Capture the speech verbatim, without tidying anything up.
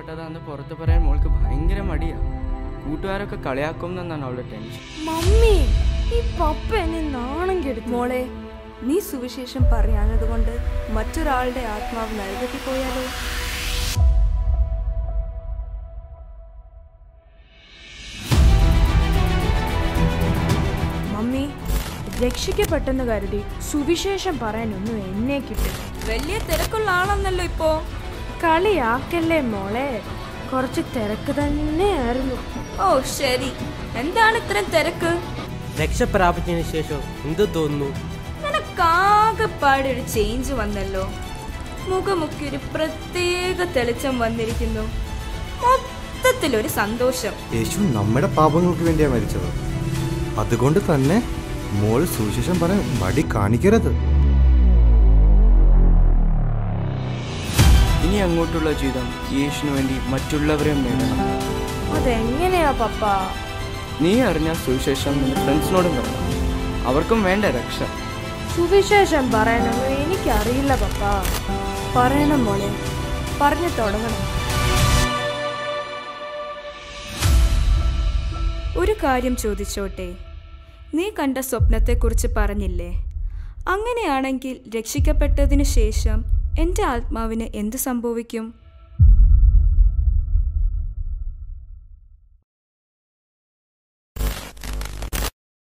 ഇഷ്ടപ്പെട്ടതാണെന്ന് പുറത്തു പറയാൻ മോൾക്ക് ഭയങ്കര മടിയാ. കൂട്ടുകാരൊക്കെ കളിയാക്കുമെന്നാണ് അവളുടെ ടെൻഷൻ. മമ്മി, ഈ പപ്പ എന്നെ നാണം കെടുത്തു. മോളെ, നീ സുവിശേഷം പറയാഞ്ഞതുകൊണ്ട് മറ്റൊരാളുടെ ആത്മാവ് നരകത്തിൽപോയാലോ? മമ്മി, രക്ഷിക്കപ്പെട്ടെന്ന് കരുതി സുവിശേഷം പറയാനൊന്നും എന്നെ കിട്ടും. വലിയ തിരക്കുള്ള ആളെന്നല്ലോ ഇപ്പോ. കളിയാക്കല്ലേ മോളെ, കുറച്ച് തിരക്ക് തന്നെയായിരുന്നു. ഓ ശരി, എന്താണ് ഇത്രയും തിരക്ക്? രക്ഷ പ്രാപിച്ചതിന് ശേഷം എന്ത് തോന്നുന്നു? ആകെപ്പാടൊരു ചേഞ്ച് വന്നല്ലോ. മുഖമൊക്കെ ഒരു പ്രത്യേക തെളിച്ചം വന്നിരിക്കുന്നു. മൊത്തത്തിലൊരു സന്തോഷം. യേശു നമ്മുടെ പാപങ്ങൾക്ക് വേണ്ടിയാണ് മരിച്ചത്. അതുകൊണ്ട് തന്നെ മോൾ സുവിശേഷം പറയാൻ മടി കാണിക്കരുത്. ഇനി അങ്ങോട്ടുള്ള ജീവിതം യേശുവിന് വേണ്ടി മറ്റുള്ളവരെ നേടണം. അതെങ്ങനെയാ പപ്പ? നീ അറിഞ്ഞ സുവിശേഷം നിന്റെ ഫ്രണ്ട്സിനോടും പറയണം. അവർക്കും വേണ്ട രക്ഷ. സുവിശേഷം പറയണമോ? എനിക്കറിയില്ല പപ്പ. പറയണം മോളെ, പറഞ്ഞു തുടങ്ങണം. ഒരു കാര്യം ചോദിച്ചോട്ടെ, നീ കണ്ട സ്വപ്നത്തെക്കുറിച്ച് പറഞ്ഞില്ലേ? അങ്ങനെയാണെങ്കിൽ രക്ഷിക്കപ്പെട്ടതിന് ശേഷം എൻ്റെ ആത്മാവിന് എന്ത് സംഭവിക്കും?